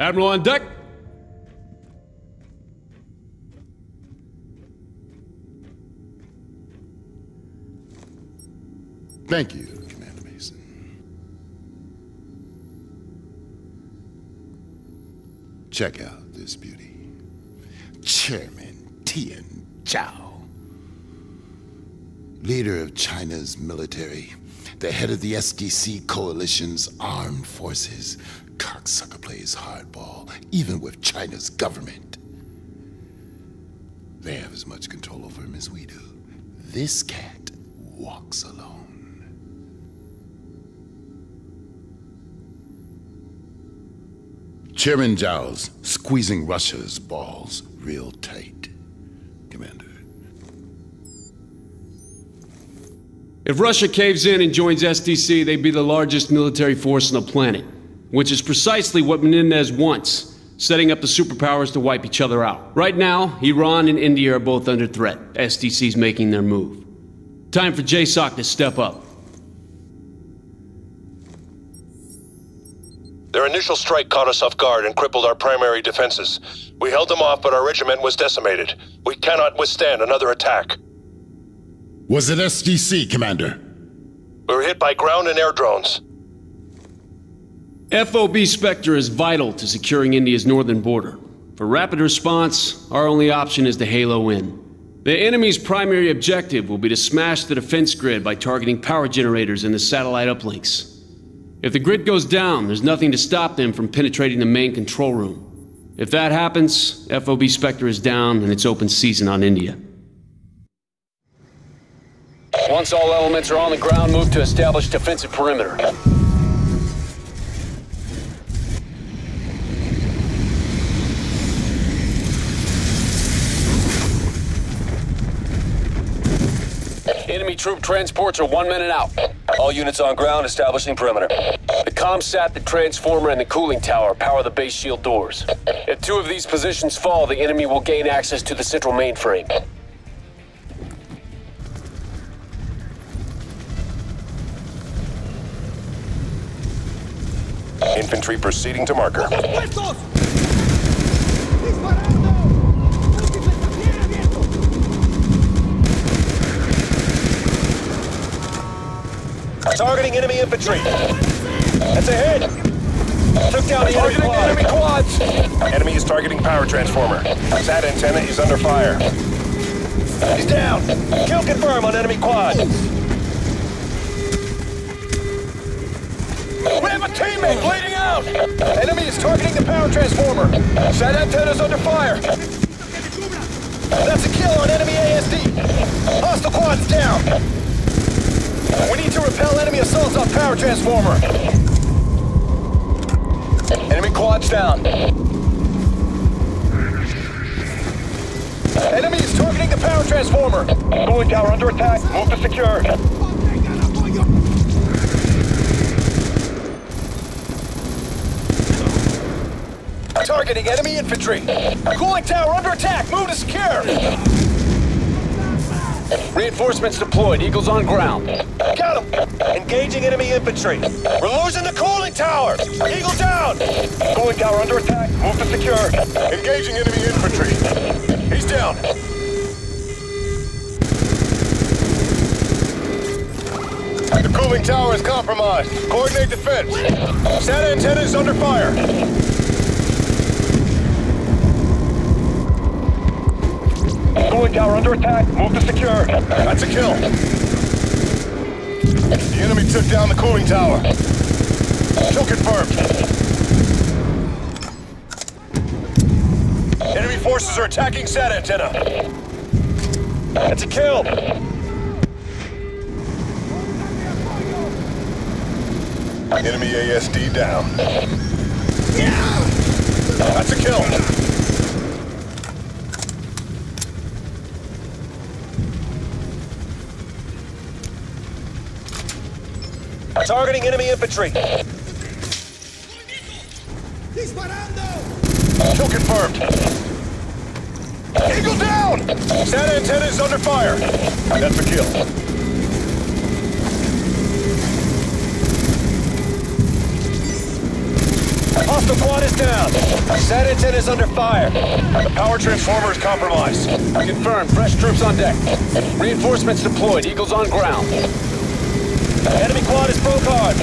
Admiral on deck. Thank you, Commander Mason. Check out this beauty. Chairman Tian Zhao, leader of China's military, the head of the SDC Coalition's armed forces. Cocksucker plays hardball, even with China's government. They have as much control over him as we do. This cat walks alone. Chairman Zhao's squeezing Russia's balls real tight, Commander. If Russia caves in and joins SDC, they'd be the largest military force on the planet, which is precisely what Menendez wants, setting up the superpowers to wipe each other out. Right now, Iran and India are both under threat. SDC's making their move. Time for JSOC to step up. Their initial strike caught us off guard and crippled our primary defenses. We held them off, but our regiment was decimated. We cannot withstand another attack. Was it SDC, Commander? We were hit by ground and air drones. FOB Spectre is vital to securing India's northern border. For rapid response, our only option is to halo in. The enemy's primary objective will be to smash the defense grid by targeting power generators and the satellite uplinks. If the grid goes down, there's nothing to stop them from penetrating the main control room. If that happens, FOB Spectre is down and it's open season on India. Once all elements are on the ground, move to establish defensive perimeter. Enemy troop transports are 1 minute out. All units on ground establishing perimeter. The ComSAT, the transformer, and the cooling tower power the base shield doors. If two of these positions fall, the enemy will gain access to the central mainframe. Infantry proceeding to marker. Targeting enemy infantry. That's a hit. Took down the enemy quads. Enemy is targeting power transformer. Sat antenna is under fire. He's down. Kill confirm on enemy quad. We have a teammate bleeding out. Enemy is targeting the power transformer. Sat antenna is under fire. That's a kill on enemy ASD. Hostile quad's down. We need to repel enemy assaults on power transformer. Enemy quads down. Enemy is targeting the power transformer. Cooling tower under attack. Move to secure. Targeting enemy infantry. Cooling tower under attack. Move to secure. Reinforcements deployed. Eagles on ground. Got him! Engaging enemy infantry. We're losing the cooling tower! Eagle down! Cooling tower under attack. Move to secure. Engaging enemy infantry. He's down. The cooling tower is compromised. Coordinate defense. SAT antenna is under fire. Cooling tower under attack. Move to secure. That's a kill. The enemy took down the cooling tower. Kill confirmed. Enemy forces are attacking SAT antenna. That's a kill. Enemy ASD down. That's a kill. Targeting enemy infantry. Kill confirmed. Eagle down! SAT antenna is under fire. That's a kill. Hostile quad is down. SAT antenna is under fire. Power transformer is compromised. Confirmed. Fresh troops on deck. Reinforcements deployed. Eagles on ground. Enemy quad is broke hard.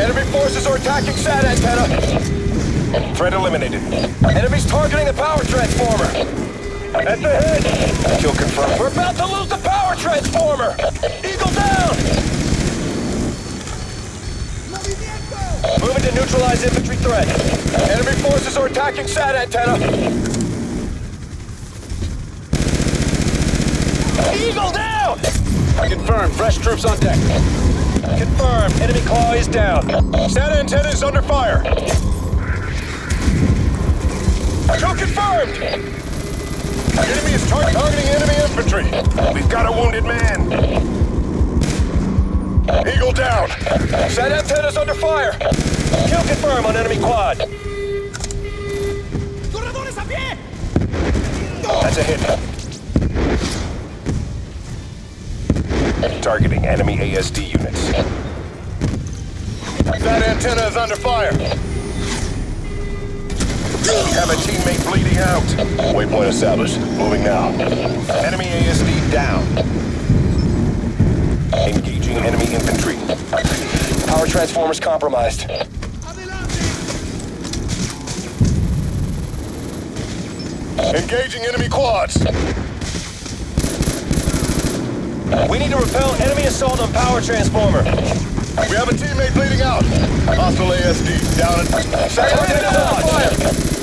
Enemy forces are attacking SAT antenna. Threat eliminated. Enemies targeting the power transformer. That's a hit. Kill confirmed. We're about to lose the power transformer. Eagle down. Moving to neutralize infantry threat. Enemy forces are attacking SAT antenna. Eagle down! Confirmed. Fresh troops on deck. Confirmed. Enemy claw is down. SAT antenna is under fire. Kill confirmed! Enemy is targeting enemy infantry. We've got a wounded man. Eagle down! SAT antenna's under fire! Kill confirm on enemy quad! That's a hit. Targeting enemy ASD units. SAT antenna is under fire! Have a teammate bleeding out! Waypoint established. Moving now. Enemy ASD down. Engaging enemy infantry. Power transformers compromised. Engaging enemy quads. We need to repel enemy assault on power transformer. We have a teammate bleeding out. Hostile ASD down and... Second,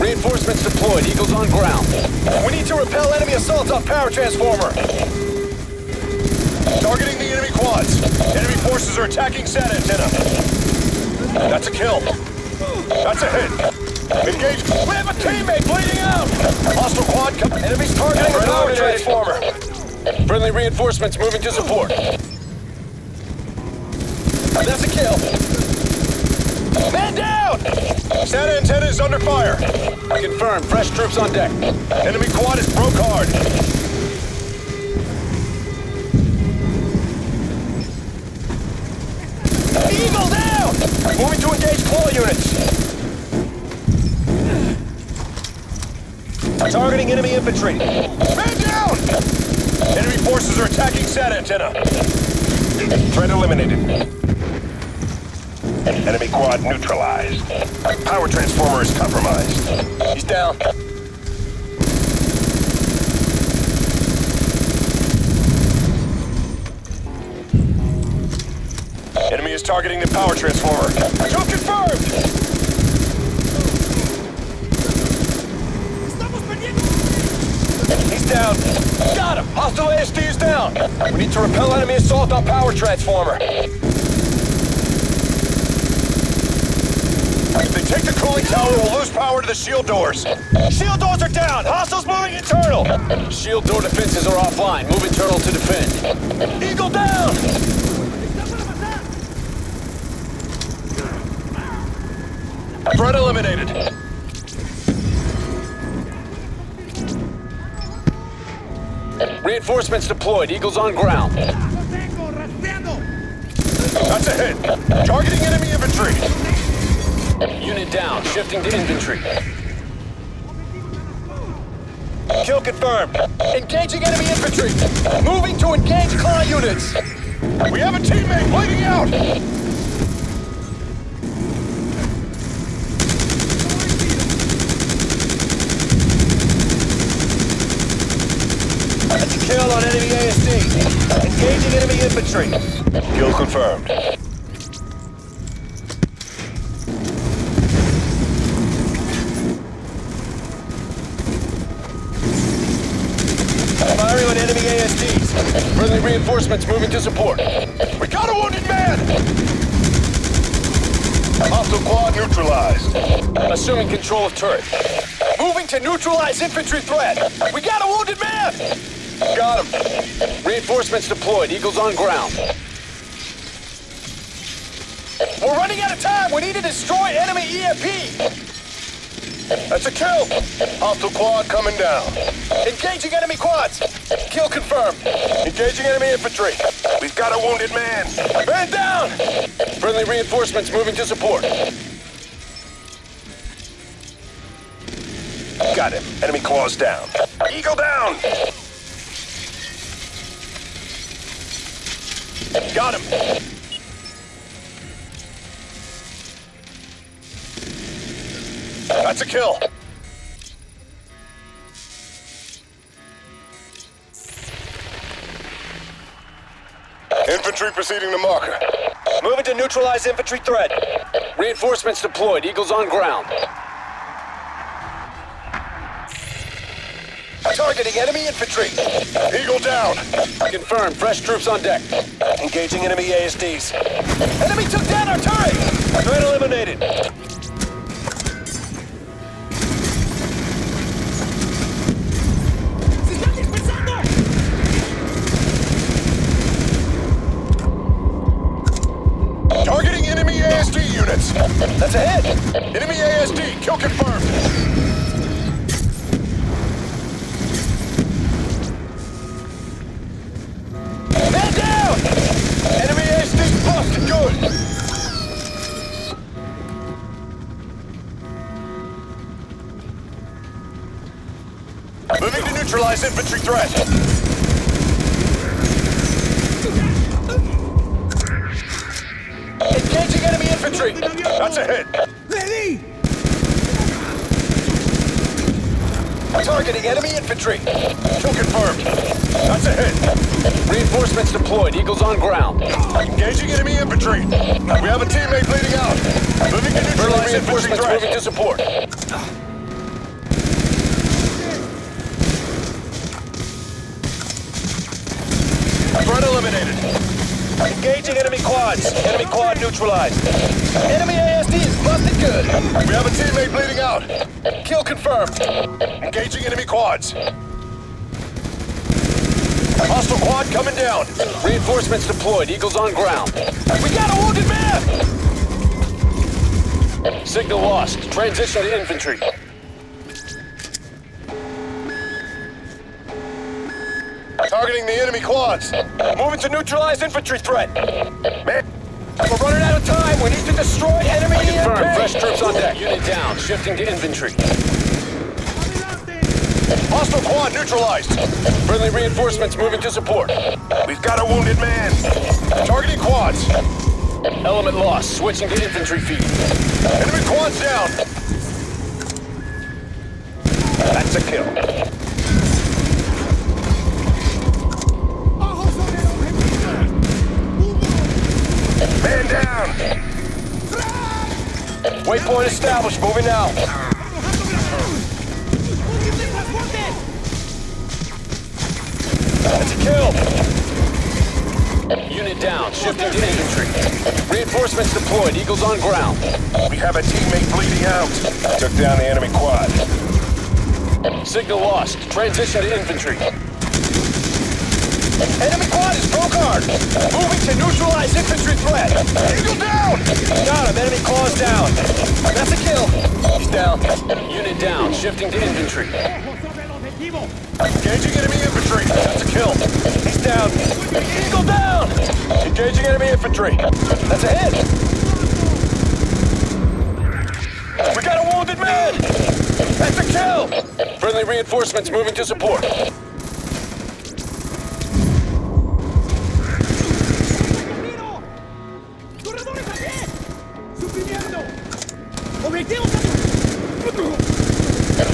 reinforcements deployed. Eagles on ground. We need to repel enemy assault on power transformer. Targeting the enemy quads. Enemy forces are attacking SAT antenna. That's a kill. That's a hit. Engage. We have a teammate bleeding out. Hostile quad. Enemies targeting the power transformer. Friendly reinforcements moving to support. That's a kill. Man down! SAT antenna is under fire. Confirmed. Fresh troops on deck. Enemy quad is broke hard. Eagle down! Moving to engage claw units. Targeting enemy infantry. Man down! Enemy forces are attacking SAT antenna. Threat eliminated. Enemy quad neutralized. Power transformer is compromised. He's down. Enemy is targeting the power transformer. Kill confirmed! He's down. Got him! Hostile ASD is down! We need to repel enemy assault on power transformer. If they take the cooling tower, we'll lose power to the shield doors. Shield doors are down! Hostiles moving internal! Shield door defenses are offline. Move internal to defend. Eagle down! Threat eliminated. Reinforcements deployed. Eagles on ground. That's a hit. Targeting enemy infantry. Unit down. Shifting to infantry. Kill confirmed. Engaging enemy infantry. Moving to engage claw units. We have a teammate bleeding out. Kill on enemy ASD. Engaging enemy infantry. Kill confirmed. Firing on enemy ASDs. Friendly reinforcements moving to support. We got a wounded man! Hostile quad neutralized. Assuming control of turret. Moving to neutralize infantry threat. We got a wounded man! Got him. Reinforcements deployed. Eagles on ground. We're running out of time. We need to destroy enemy EMP. That's a kill. Hostile quad coming down. Engaging enemy quads. Kill confirmed. Engaging enemy infantry. We've got a wounded man. Man down. Friendly reinforcements moving to support. Got him. Enemy claws down. Eagle down! Got him! That's a kill! Infantry proceeding to marker. Moving to neutralize infantry threat. Reinforcements deployed. Eagles on ground. Targeting enemy infantry. Eagle down. Confirmed. Fresh troops on deck. Engaging enemy ASDs. Enemy took down our turret. Threat eliminated. Targeting enemy ASD units. That's a hit. Enemy ASD. Kill confirmed. Moving to neutralize infantry threat. Engaging enemy infantry. That's a hit. Targeting enemy infantry. Kill confirmed. That's a hit. Reinforcements deployed. Eagles on ground. Engaging enemy infantry. We have a teammate bleeding out. Moving to neutralize infantry threat. Moving to support. Threat eliminated. Engaging enemy quads. Enemy quad neutralized. Enemy ASD is busted good. We have a teammate bleeding out. Kill confirmed. Engaging enemy quads. Hostile quad coming down. Reinforcements deployed. Eagles on ground. We got a wounded man! Signal lost. Transition to infantry. Targeting the enemy quads. Moving to neutralize infantry threat. Man. We're running out of time. We need to destroy enemy EMP. Confirmed. Fresh troops on deck. Unit down. Shifting to infantry. Hostile quad neutralized. Friendly reinforcements moving to support. We've got a wounded man. Targeting quads. Element lost. Switching to infantry feed. Enemy quads down. That's a kill. Man down! Waypoint established, moving now. That's a kill! Unit down, shifting to infantry. Reinforcements deployed, Eagles on ground. We have a teammate bleeding out. Took down the enemy quad. Signal lost, transition to infantry. Enemy quad is broke hard. Moving to neutralize infantry threat. Eagle down! Got him, enemy claws down. That's a kill. He's down. Unit down, shifting to infantry. Engaging enemy infantry. That's a kill. He's down. Eagle down! Engaging enemy infantry. That's a hit. We got a wounded man! That's a kill! Friendly reinforcements moving to support.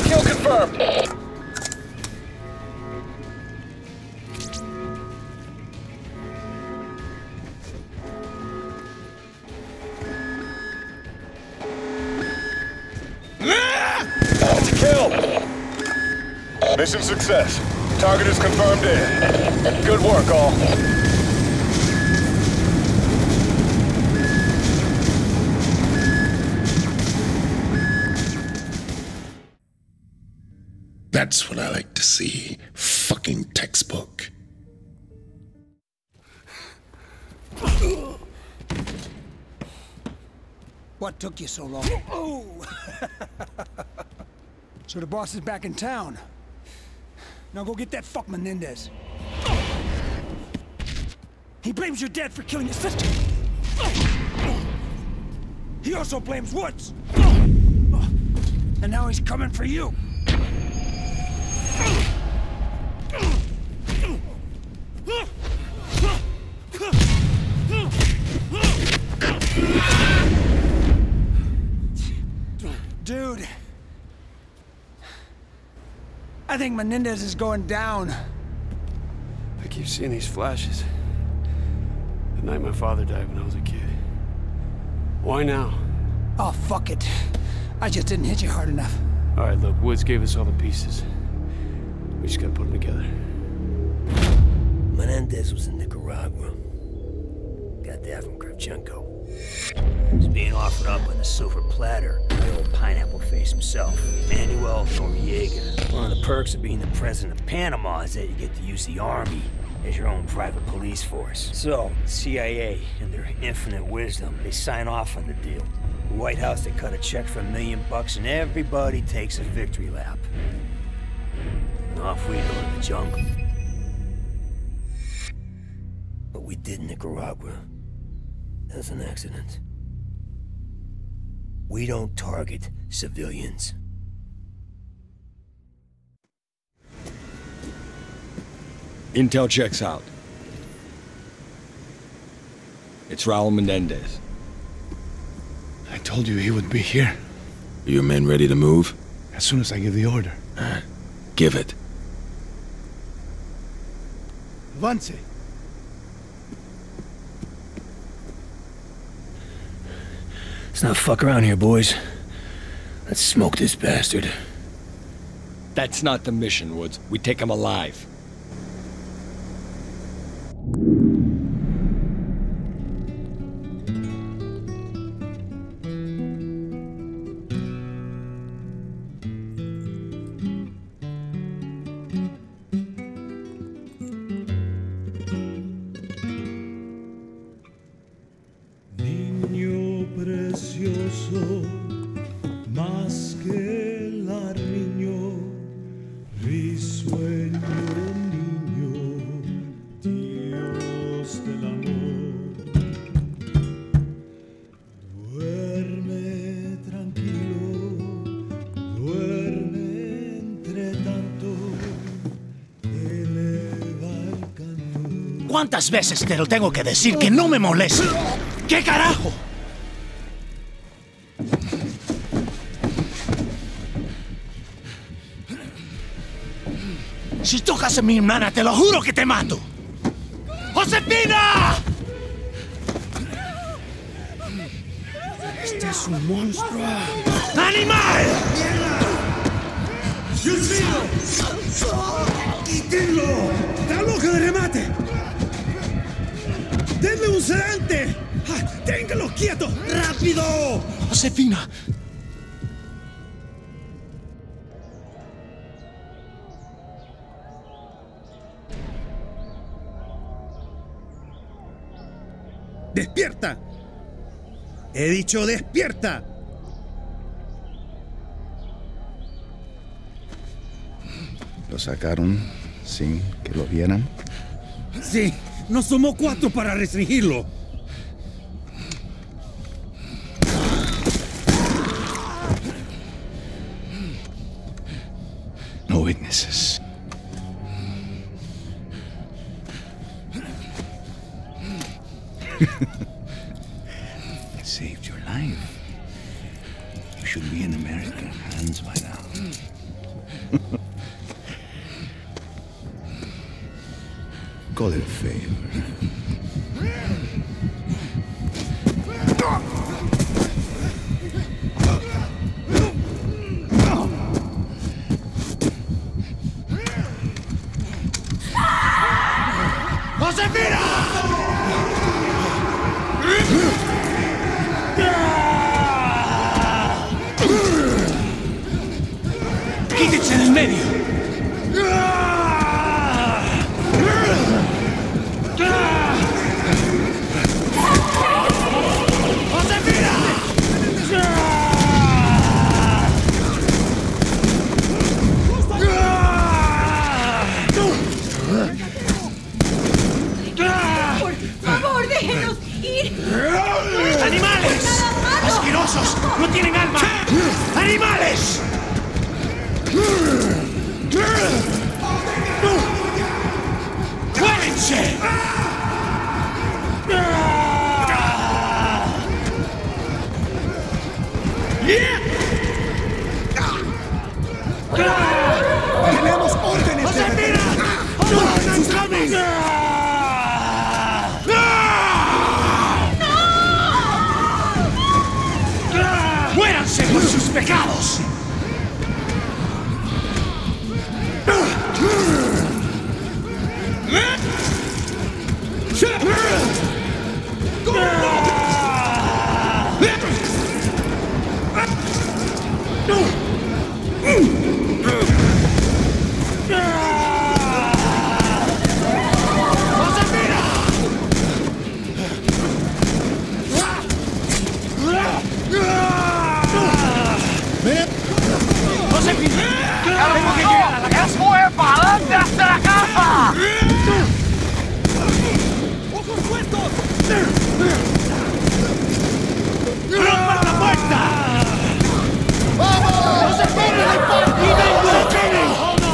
Kill confirmed. That's a kill. Mission success. Target is confirmed in. Good work, all. That's what I like to see. Fucking textbook. What took you so long? Oh! So the boss is back in town. Now go get that fuck Menendez. He blames your dad for killing your sister. He also blames Woods. And now he's coming for you. Dude, I think Menendez is going down. I keep seeing these flashes. The night my father died when I was a kid. Why now? Oh, fuck it. I just didn't hit you hard enough. All right, look, Woods gave us all the pieces. We just gotta put them together. Menendez was in Nicaragua. Got that from Kravchenko. He's being offered up on a silver platter by the old pineapple face himself, Manuel Noriega. One of the perks of being the president of Panama is that you get to use the army as your own private police force. So, the CIA, in their infinite wisdom, they sign off on the deal. The White House, they cut a check for $1 million bucks, and everybody takes a victory lap. And off we go to the jungle. What we did in Nicaragua, that's an accident. We don't target civilians. Intel checks out. It's Raul Menendez. I told you he would be here. Are your men ready to move? As soon as I give the order. Give it. Avance. Let's not fuck around here, boys. Let's smoke this bastard. That's not the mission, Woods. We take him alive. ¿Cuántas veces te lo tengo que decir que no me moleste? ¿Qué carajo? Si tocas a mi hermana, te lo juro que te mato. ¡Josefina! Este es un monstruo. ¡Animal! ¡Dios mío! ¡Quítenlo! ¡Dalo que remate! ¡Denle un sedante! ¡Téngalo quieto! ¡Rápido! ¡Josefina! ¡Despierta! ¡He dicho despierta! ¿Lo sacaron sin que lo vieran? ¡Sí! ¡Nos somos 4 para restringirlo! No witnesses. It saved your life. You should be in American hands by now. Call it a favor. ¡Quítense del medio! ¡No tienen alma! ¡Animales! ¡Muérense! ¡Tenemos órdenes! ¡Josefina! ¡Josefina! ¡Muéranse por sus pecados! ¡Tengo que llegar a la casa! ¡Es muy para adelante hasta la casa! ¡Ojos puestos! ¡Rompan la puerta! ¡Vamos! ¡No se peguen al parque! ¡No se peguen! ¡Hold on!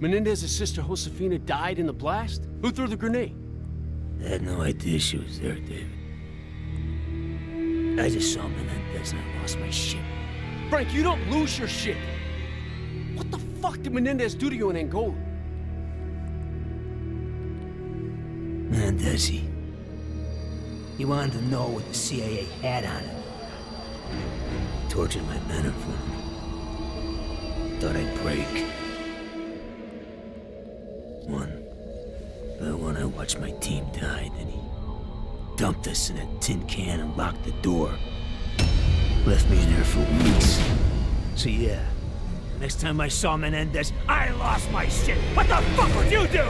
Menendez's sister Josefina died in the blast? Who threw the grenade? I had no idea she was there, David. I just saw Menendez and I lost my shit. Frank, you don't lose your shit! What the fuck did Menendez do to you in Angola? Menendez, he wanted to know what the CIA had on him. He tortured my men in front of me. Thought I'd break. One by one, I watched my team die, then he dumped us in a tin can and locked the door. Left me in there for weeks. So yeah, next time I saw Menendez, I lost my shit! What the fuck would you do?!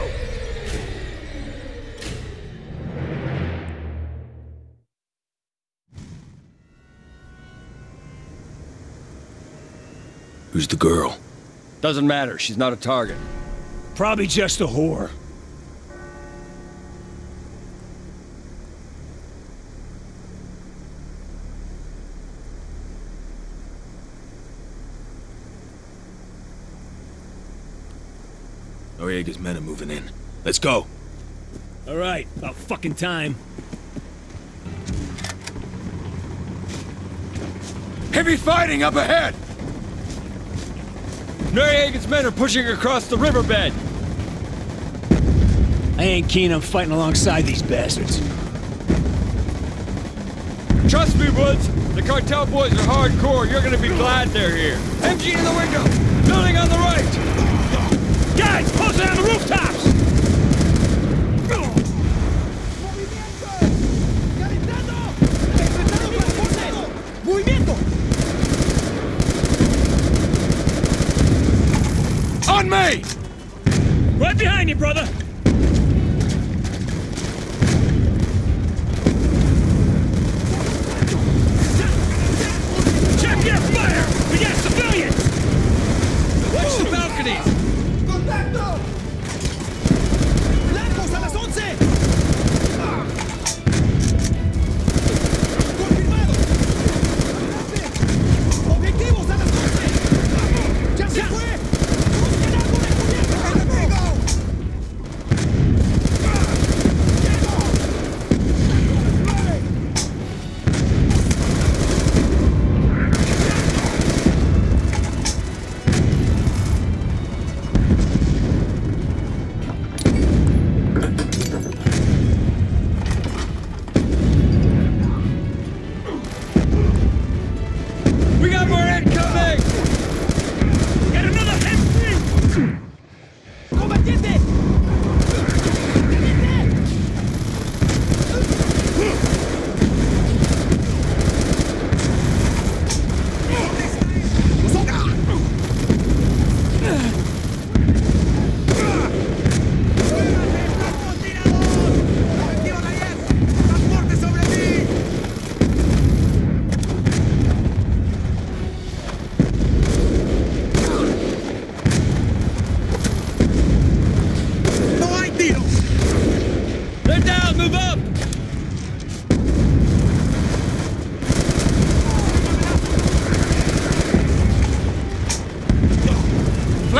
Who's the girl? Doesn't matter, she's not a target. Probably just a whore. Noriega's men are moving in. Let's go. All right, about fucking time. Heavy fighting up ahead! Noriega's men are pushing across the riverbed. I ain't keen on fighting alongside these bastards. Trust me, Woods. The cartel boys are hardcore. You're gonna be glad they're here. MG in the window! Building on the right! Guys, close in on the rooftops! On me! Right behind you, brother! Check your fire! We got civilians! Watch the balconies! Contacto! Blancos a las 11! Confirmado! Objetivos a las 11! ¡Ya se fue!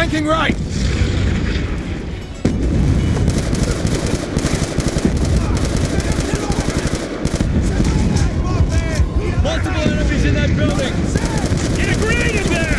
Flanking right! Multiple enemies in that building! Get a grenade in there!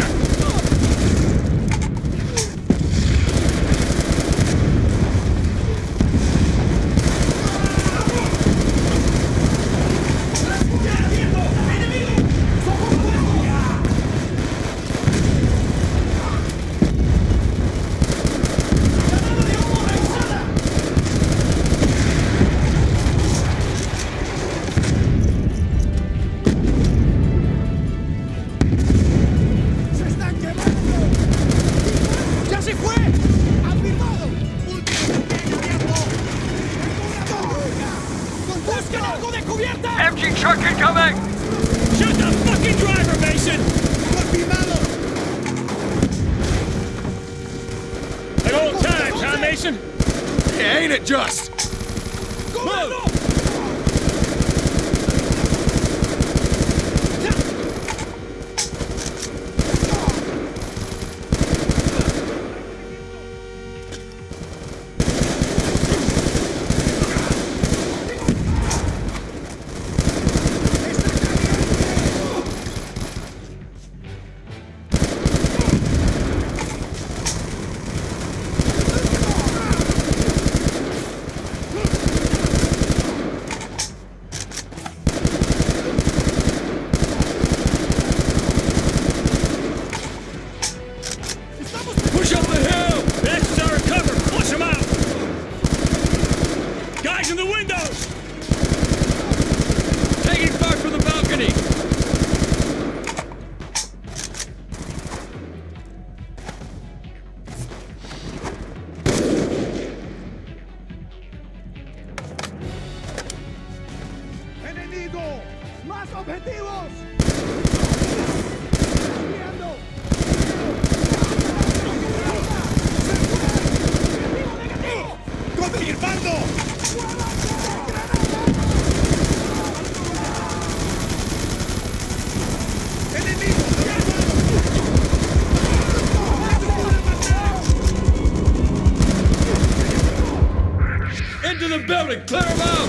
Building, clear them out!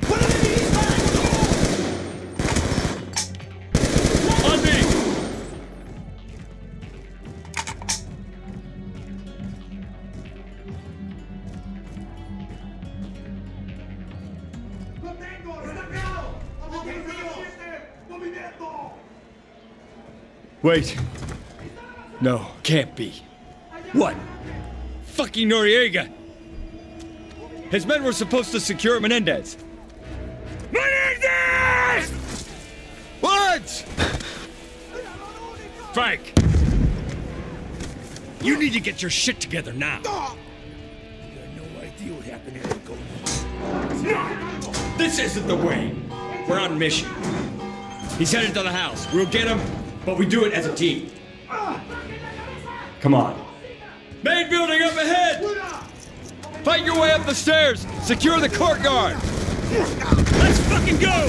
Put it in the east back! On me! Wait. No, can't be. What? Fucking Noriega! His men were supposed to secure Menendez. Menendez! What? Frank! You need to get your shit together now. You got no idea what happened here, Nico. This isn't the way. We're on mission. He's headed to the house. We'll get him, but we do it as a team. Come on. Main building up ahead! Fight your way up the stairs! Secure the courtyard! Let's fucking go!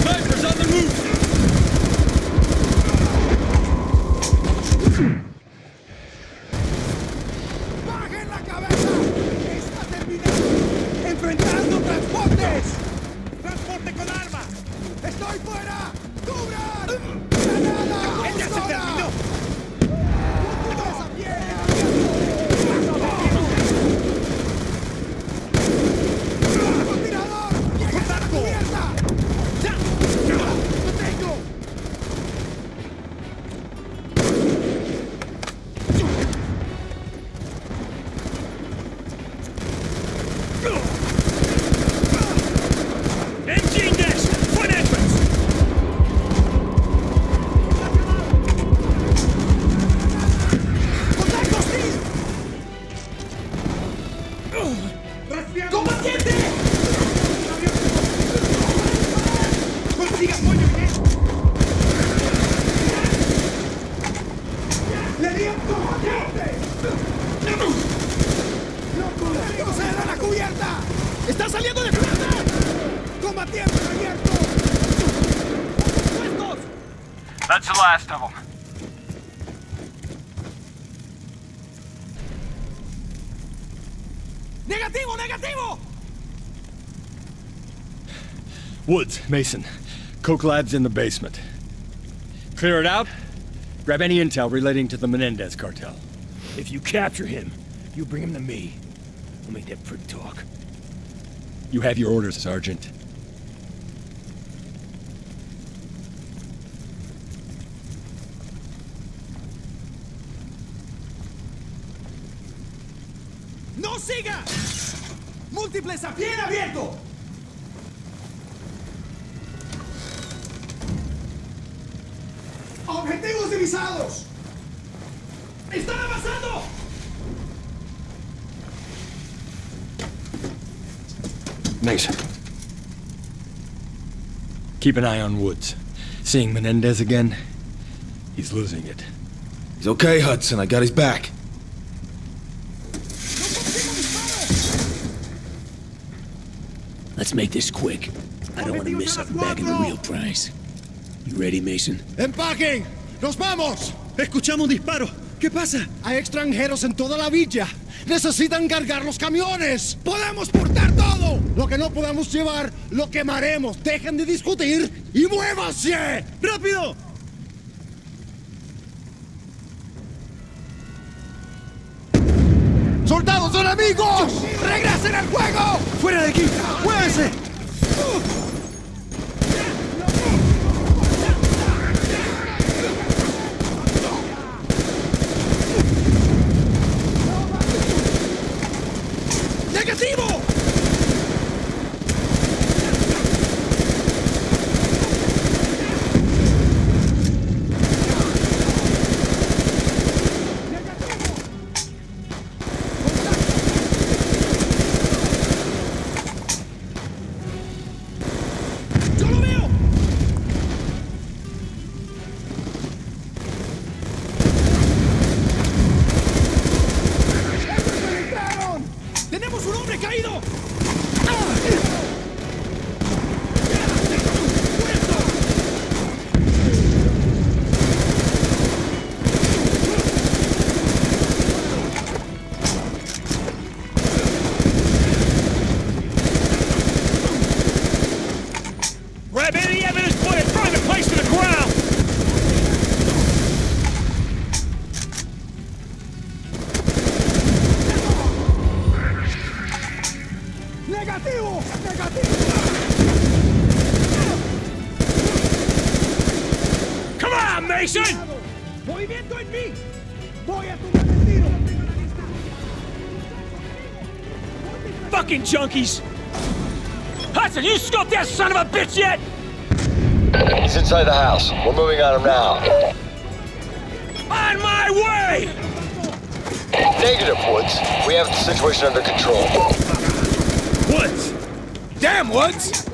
Snipers on the move! ¡Bajen la cabeza! ¡Está terminado! ¡Enfrentando transportes! ¡Transporte con armas! ¡Estoy fuera! ¡Cubran! ¡Granada! ¡Ella se terminó! Engine dash! One entrance! That's the last of them. Negativo, negativo! Woods, Mason. Coke Lab's in the basement. Clear it out. Grab any intel relating to the Menendez cartel. If you capture him, you bring him to me. We'll make that prick talk. You have your orders, Sergeant. ¡No siga! ¡Múltiples a pie abierto! ¡Objetivos divisados! ¡Están avanzando! Mason. Keep an eye on Woods. Seeing Menendez again, he's losing it. He's okay, Hudson. I got his back. Let's make this quick. I don't want to miss something back in the real prize. You ready, Mason? ¡Empaquen! ¡Nos vamos! Escuchamos un disparo. ¿Qué pasa? Hay extranjeros en toda la villa. Necesitan cargar los camiones. ¡Podemos portar todo! Lo que no podamos llevar, lo quemaremos. ¡Dejen de discutir y muévanse! ¡Rápido! ¡Soldados son amigos! ¡Regresen al juego! ¡Fuera de aquí! ¡Muévense! ¡Negativo! Fucking junkies! Hudson, you scoped that son of a bitch yet? He's inside the house. We're moving on him now. On my way! Negative, Woods. We have the situation under control. Woods! Damn, Woods!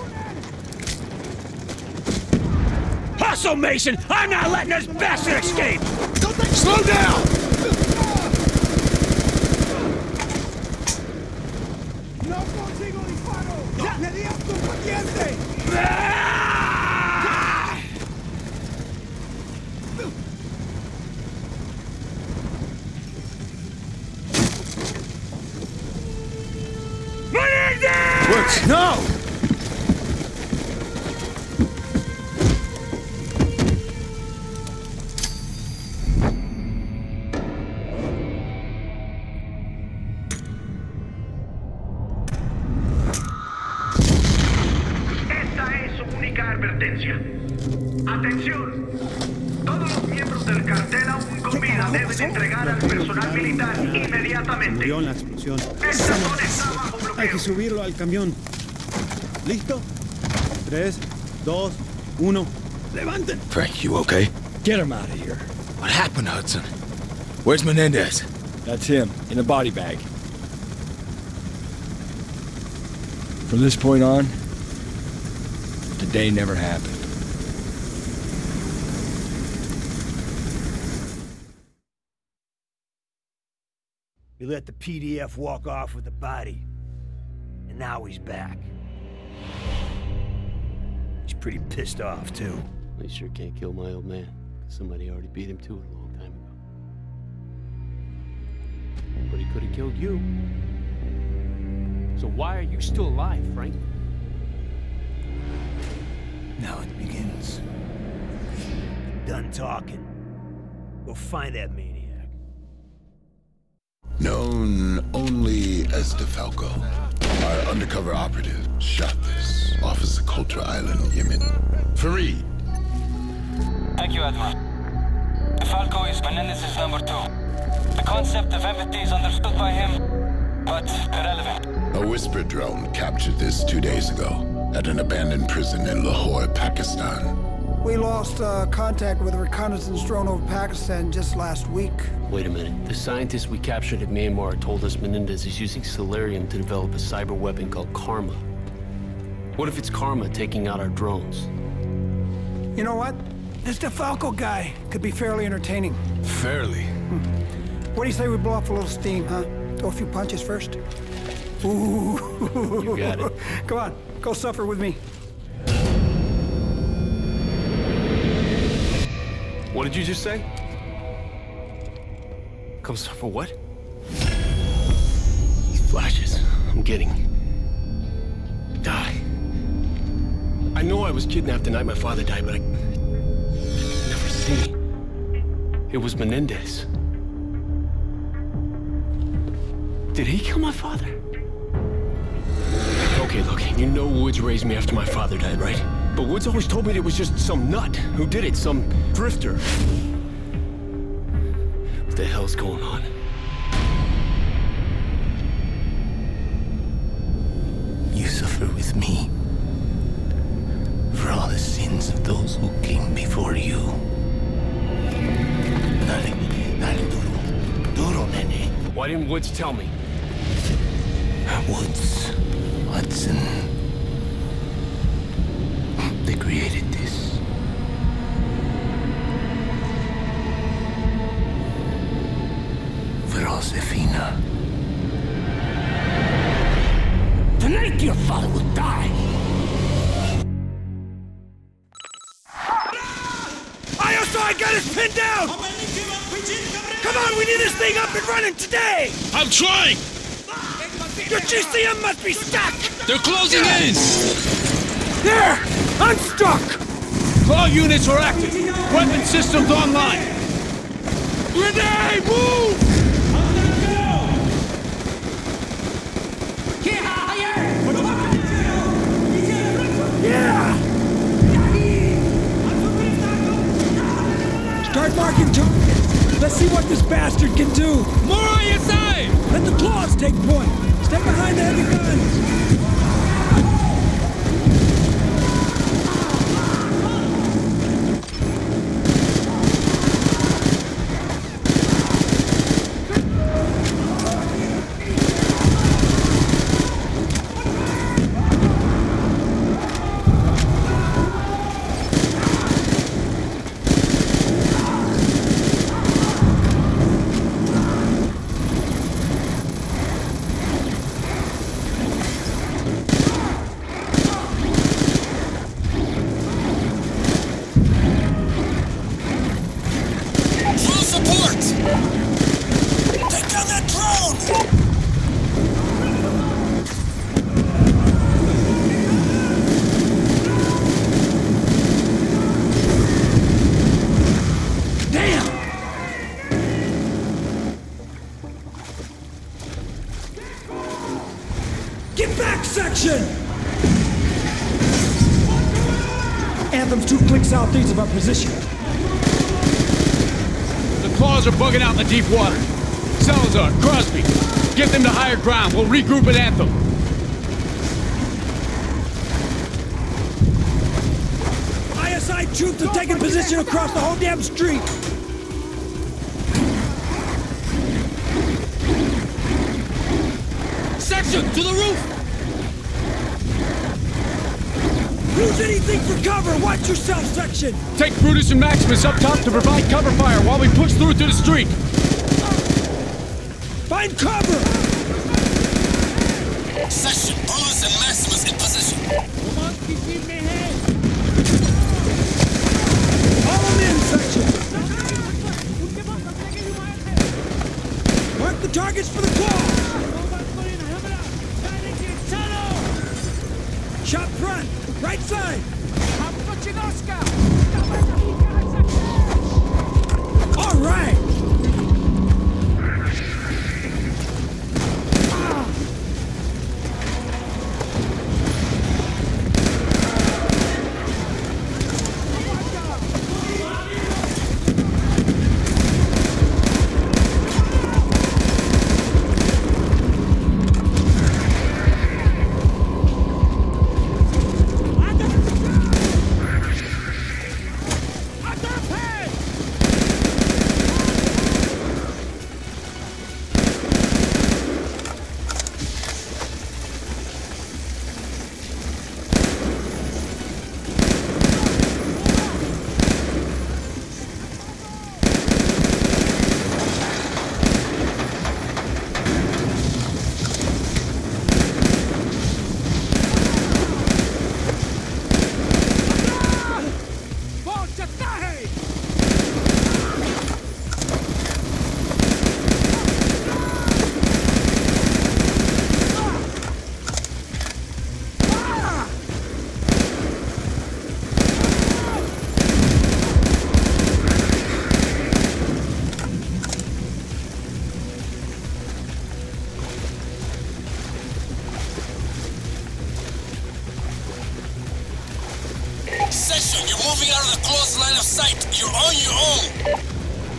Hustle, Mason! I'm not letting this bastard escape! Slow down! No! Esta es su única advertencia. Atención. Todos los miembros del cartel aún con vida deben entregar al personal militar inmediatamente. La explosión. Esta zona está bajo bloqueo. Hay que subirlo al camión. ¿Listo? 3, 2, 1. Levanten! Frank, you okay? Get him out of here. What happened, Hudson? Where's Menendez? That's him, in a body bag. From this point on, today never happened. We let the PDF walk off with the body, and now he's back. He's pretty pissed off, too. They sure can't kill my old man. Somebody already beat him to it a long time ago. But he could have killed you. So why are you still alive, Frank? Now it begins. Done talking. Go find that maniac. Known only as DeFalco, our undercover operative shot this off of Socotra Island, Yemen. Fareed. Thank you, Admiral. DeFalco is Menendez's number 2. The concept of empathy is understood by him, but irrelevant. A whisper drone captured this 2 days ago at an abandoned prison in Lahore, Pakistan. We lost contact with a reconnaissance drone over Pakistan just last week. Wait a minute. The scientists we captured at Myanmar told us Menendez is using Solarium to develop a cyber weapon called Karma. What if it's Karma taking out our drones? You know what? This DeFalco guy could be fairly entertaining. Fairly? What do you say we blow off a little steam, huh? Throw a few punches first? Ooh. You got it. Come on, go suffer with me. What did you just say? Come for what? These flashes I'm getting. Die. I know I was kidnapped the night my father died, but I never seen. It was Menendez. Did he kill my father? Okay, look, you know Woods raised me after my father died, right? But Woods always told me it was just some nut who did it, some drifter. What the hell's going on? You suffer with me for all the sins of those who came before you. Why didn't Woods tell me? Woods, Hudson. They created this. For Josefina. Tonight your father will die! ISO, I got us pinned down! Come on, we need this thing up and running today! I'm trying! Your GCM must be stuck! They're closing in! There! I'm stuck! All units are active. Weapon systems online. Grenade, move! Yeah! Start marking targets. Let's see what this bastard can do. More on your side! Let the claws take point. Stay behind the heavy guns. Anthem's 2 clicks southeast of our position. The claws are bugging out in the deep water. Salazar, Crosby, get them to higher ground. We'll regroup at Anthem. ISI troops are taking position across the whole damn street. Section, to the roof! Use anything for cover! Watch yourself, Section! Take Brutus and Maximus up top to provide cover fire while we push through to the street! Find cover! Section, Brutus and Maximus in position! All of them in, Section!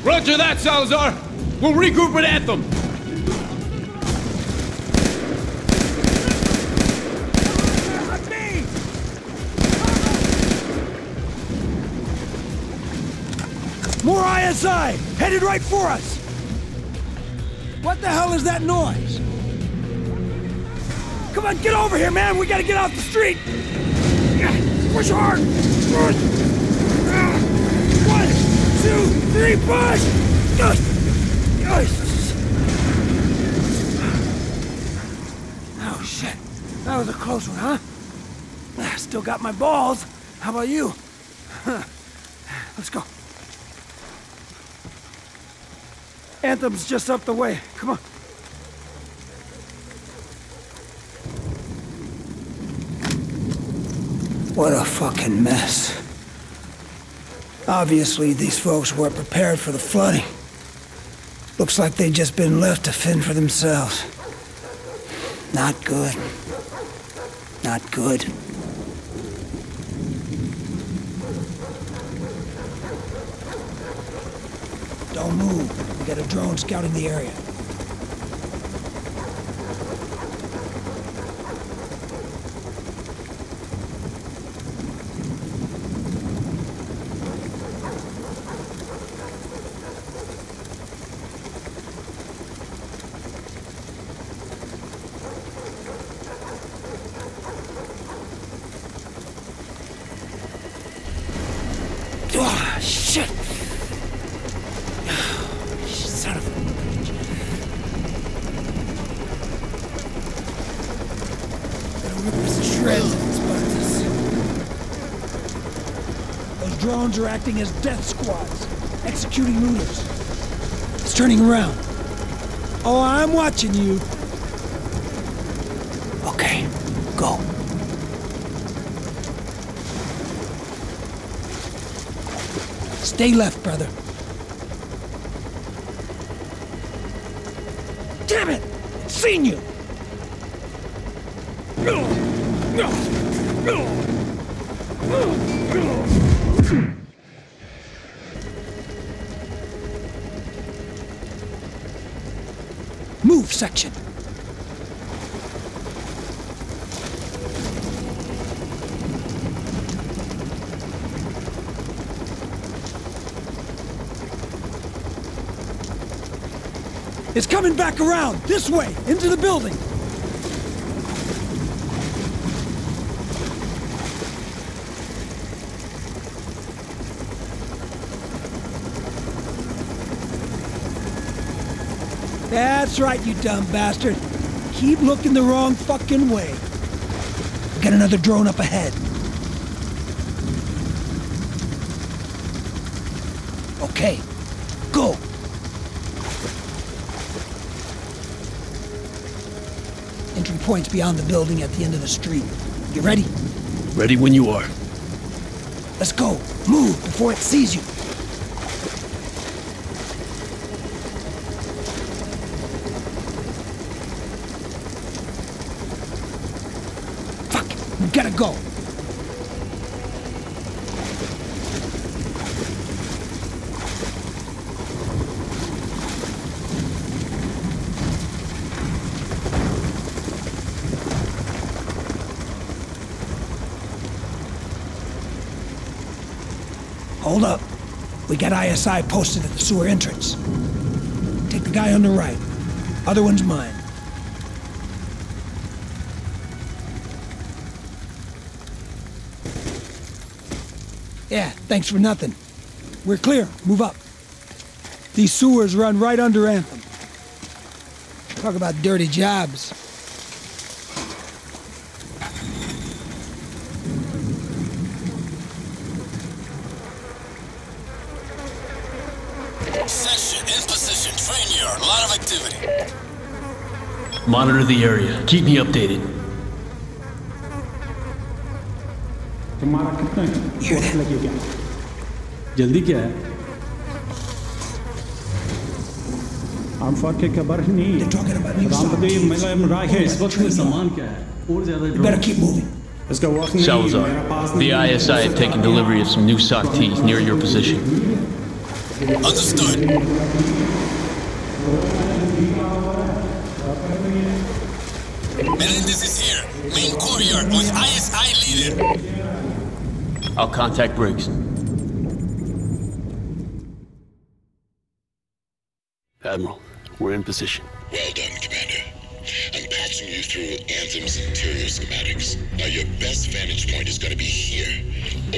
Roger that, Salazar! We'll regroup with Anthem! More ISI! Headed right for us! What the hell is that noise? Come on, get over here, man! We gotta get off the street! Push hard! Push. 2, 3, push! Oh shit, that was a close one, huh? I still got my balls. How about you? Let's go. Anthem's just up the way. Come on. What a fucking mess. Obviously, these folks weren't prepared for the flooding. Looks like they'd just been left to fend for themselves. Not good. Not good. Don't move. We got a drone scouting the area. Are acting as death squads, executing looters. It's turning around. Oh, I'm watching you. Okay, go. Stay left, brother. Damn it! It's seen you! Section. It's coming back around, this way, into the building. That's right, you dumb bastard. Keep looking the wrong fucking way. We got another drone up ahead. Okay, go. Entry point's beyond the building at the end of the street. You ready? Ready when you are. Let's go. Move before it sees you. Fuck it. We gotta go. Hold up. We got ISI posted at the sewer entrance. Take the guy on the right. Other one's mine. Yeah, thanks for nothing. We're clear. Move up. These sewers run right under Anthem. Talk about dirty jobs. Monitor the area. Keep me updated. तुम्हारा कितना लगेगा? जल्दी क्या है? आमफान की खबर ही नहीं है। रामदेव मेरा इमरान है। इस वक्त में सामान क्या है? और ज़्यादा better keep moving. Salazar, the ISI have taken delivery of some new SOCTs near your position. Understood. Menendez is here. Main courtyard with ISI leader. I'll contact Briggs. Admiral, we're in position. Well done, Commander. I'm patching you through Anthem's interior schematics. Now your best vantage point is going to be here,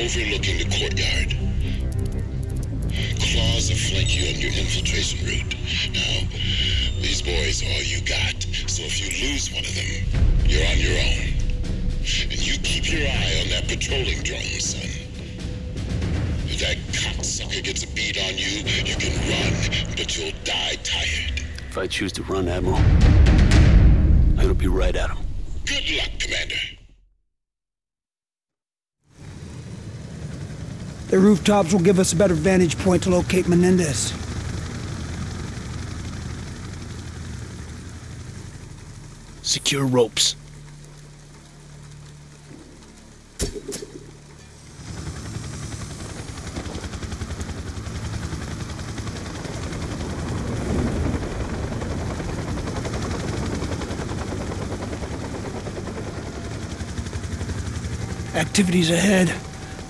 overlooking the courtyard. Claws afflict you on your infiltration route. Now, these boys are all you got, so if you lose one of them, you're on your own. And you keep your eye on that patrolling drone, son. If that cocksucker gets a bead on you, you can run, but you'll die tired. If I choose to run, Admiral, it'll be right at him. Good luck, Commander. The rooftops will give us a better vantage point to locate Menendez. Secure ropes. Activities ahead.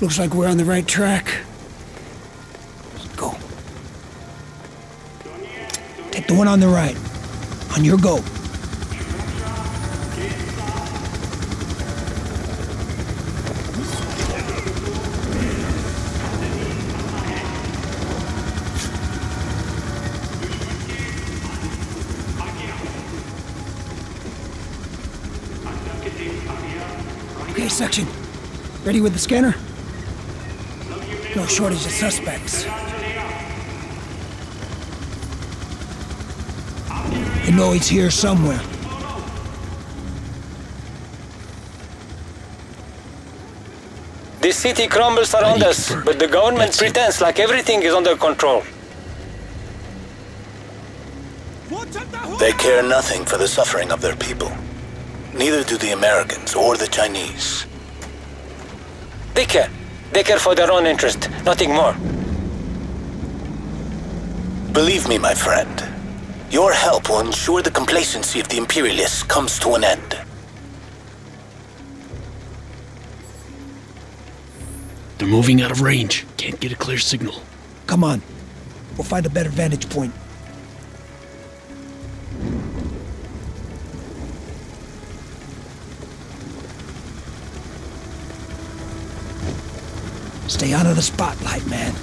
Looks like we're on the right track. Let's go. Take the one on the right. On your go. Okay, section. Ready with the scanner? No shortage of suspects. I know he's here somewhere. This city crumbles around us, but the government pretends like everything is under control. They care nothing for the suffering of their people. Neither do the Americans or the Chinese. They care. They care for their own interest, nothing more. Believe me, my friend. Your help will ensure the complacency of the imperialists comes to an end. They're moving out of range. Can't get a clear signal. Come on. We'll find a better vantage point. Stay out of the spotlight, man.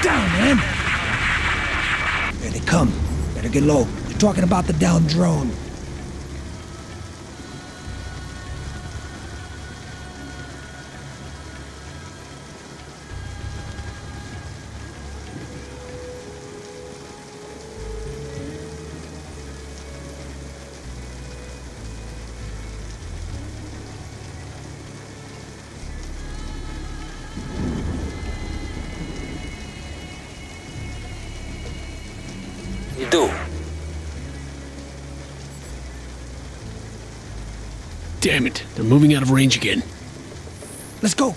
Down, man! Here they come. Better get low. They're talking about the downed drone. do. Damn it, they're moving out of range again. Let's go.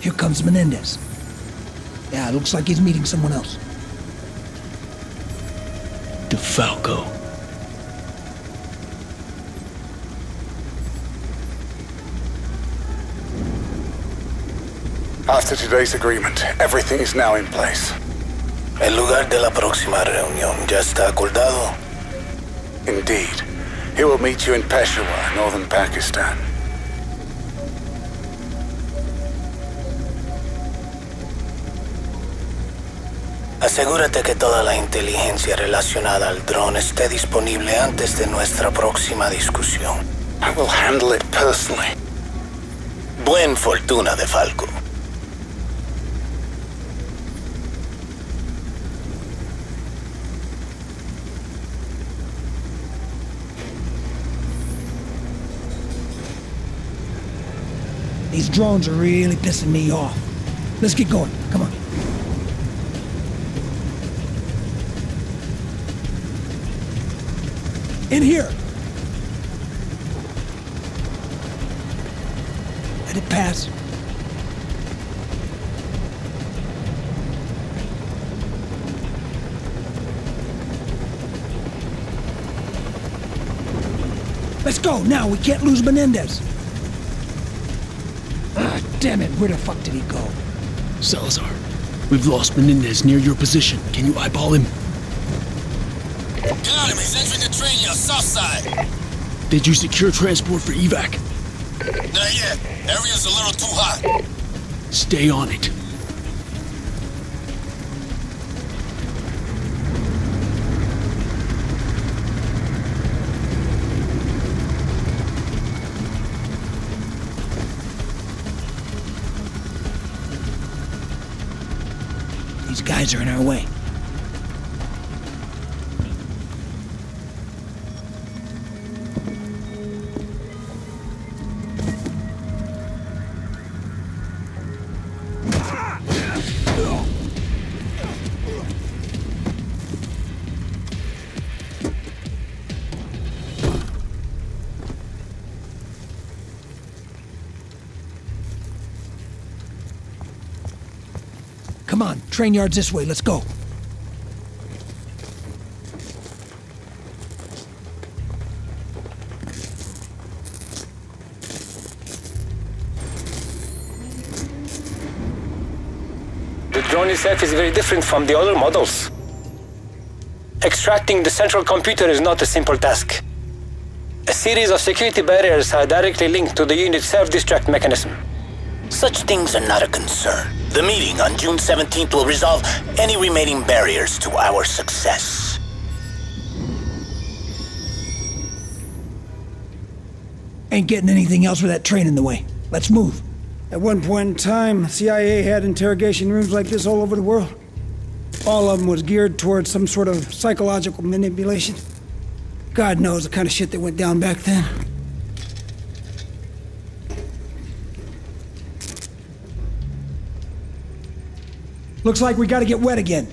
Here comes Menendez. Yeah, looks like he's meeting someone else. DeFalco. After today's agreement, everything is now in place. El lugar de la próxima reunión ya está acordado. Indeed. He will meet you in Peshawar, northern Pakistan. Asegúrate que toda la inteligencia relacionada al dron esté disponible antes de nuestra próxima discusión. I will handle it personally. Buen fortuna, DeFalco. These drones are really pissing me off. Let's get going. Come on. In here! Let it pass. Let's go now, we can't lose Menendez. Ah, damn it, where the fuck did he go? Salazar, we've lost Menendez near your position. Can you eyeball him? Get out of me! He's entering the train on the south side! Did you secure transport for evac? Not yet. Area's a little too hot. Stay on it. These guys are in our way. Come on, train yards this way, let's go. The drone itself is very different from the other models. Extracting the central computer is not a simple task. A series of security barriers are directly linked to the unit's self-destruct mechanism. Such things are not a concern. The meeting on June 17th will resolve any remaining barriers to our success. Ain't getting anything else with that train in the way. Let's move. At one point in time, CIA had interrogation rooms like this all over the world. All of them was geared towards some sort of psychological manipulation. God knows the kind of shit that went down back then. Looks like we gotta get wet again.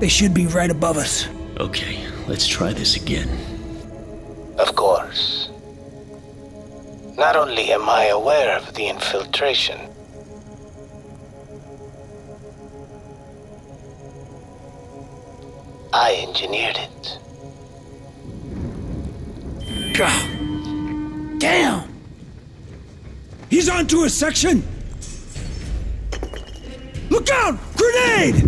They should be right above us. Okay, let's try this again. Of course. Not only am I aware of the infiltration, I engineered it. Gah! Damn! He's onto a section! Look out! Grenade!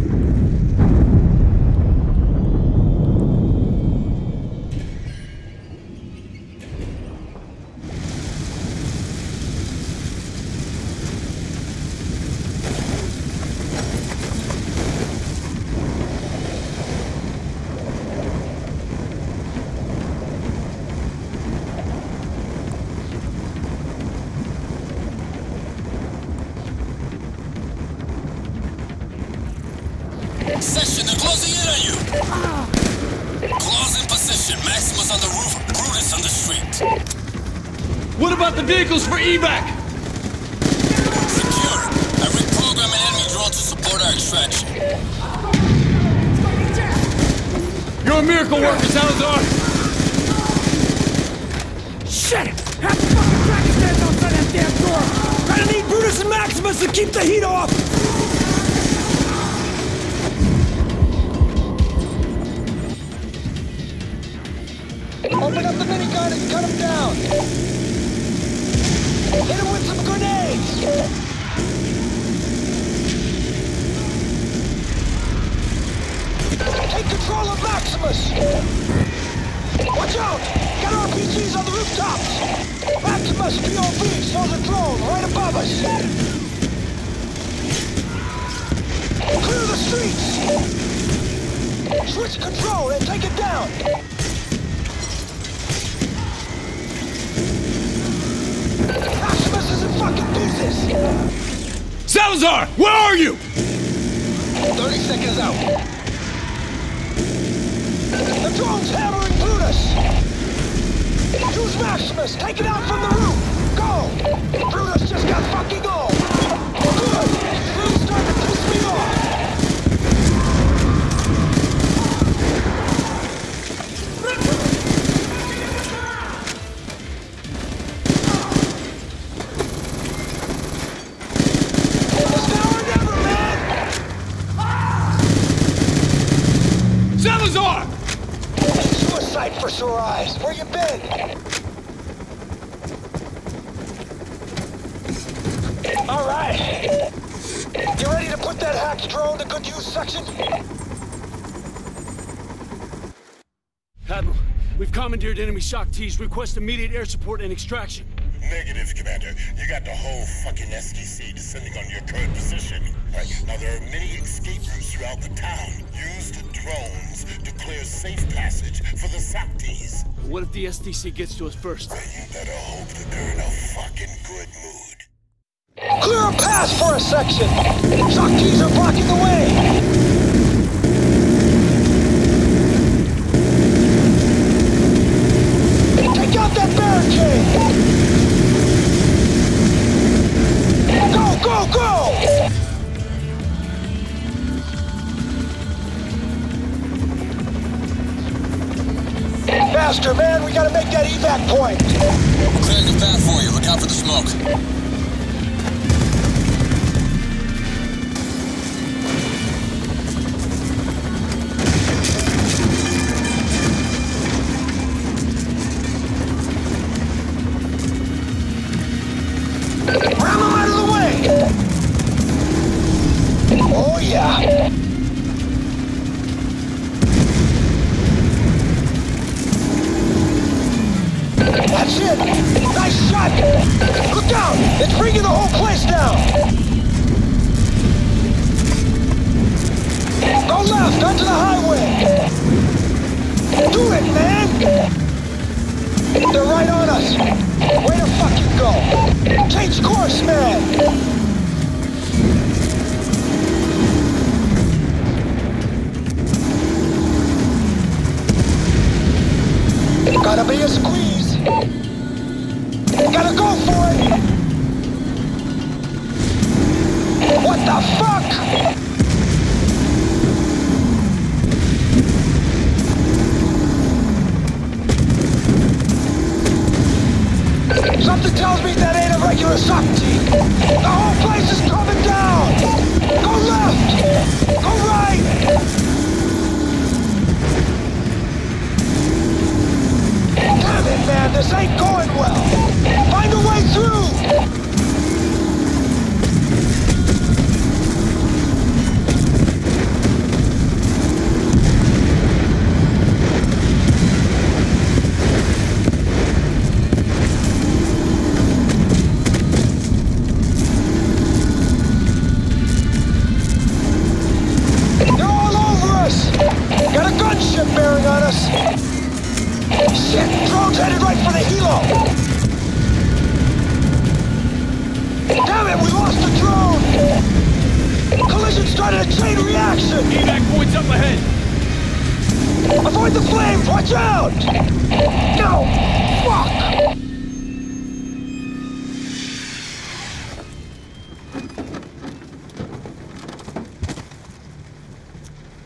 Vehicles for evac! Secure. I reprogram an enemy drone to support our extraction. You're a miracle worker, sounds off! Shit! Half the fucking crackers stands outside that damn door! I need Brutus and Maximus to keep the heat off! Open up the minigun and cut him down! Hit him with some grenades! Take control of Maximus! Watch out! Got RPGs on the rooftops! Maximus POV saws a drone right above us! Clear the streets! Switch control and take it down! Salazar, where are you? 30 seconds out. The drone's hammering Brutus. Use Maximus, take it out from the roof. Go! Brutus just got fucking old. Good! It's really starting to piss me off. Eyes. Where you been? All right. You ready to put that hacked drone to good use section? Admiral, we've commandeered enemy Shaktis. Request immediate air support and extraction. Negative, Commander. You got the whole fucking SDC descending on your current position. Now, there are many escape routes throughout the town. Use the drones to clear safe passage for the Shaktis. What if the SDC gets to us first? You better hope that they're in a fucking good mood. Clear a path for a section! Shaktis are blocking the way! Faster, man! We gotta make that evac point! We're clearing the path for you. Look out for the smoke. Ram him out of the way! Oh, yeah! That's it! Nice shot! Look out! It's bringing the whole place down! Go left, onto the highway! Do it, man! They're right on us! Way to fucking go! Change course, man! Gotta be a squeeze! Gotta go for it! What the fuck? Something tells me that ain't a regular Shakti. The whole place is coming down! Go left! Go right! Damn it, man! This ain't going well. Find a way through!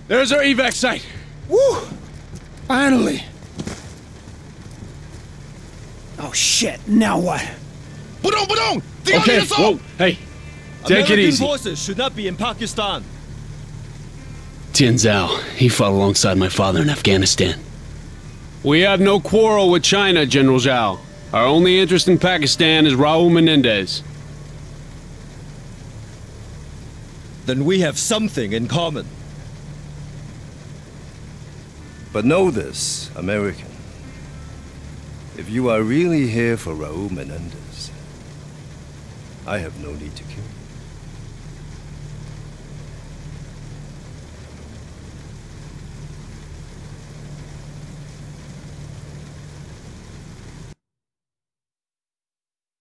There's our evac site. Woo! Finally. Oh shit! Now what? Budong! Okay. Whoa! Hey, take it easy. American forces should not be in Pakistan. Tian Zhao. He fought alongside my father in Afghanistan. We have no quarrel with China, General Zhao. Our only interest in Pakistan is Raul Menendez. Then we have something in common. But know this, American. If you are really here for Raul Menendez, I have no need to kill you.